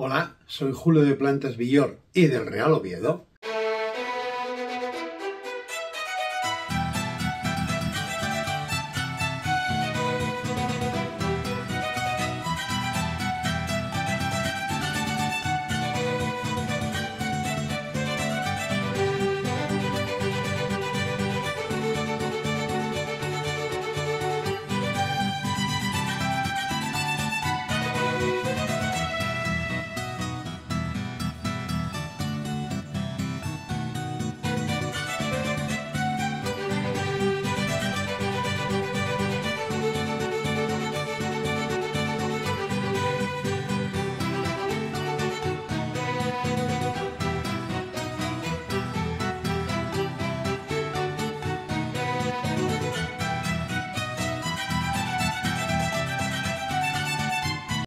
Hola, soy Julio de Plantas Villor y del Real Oviedo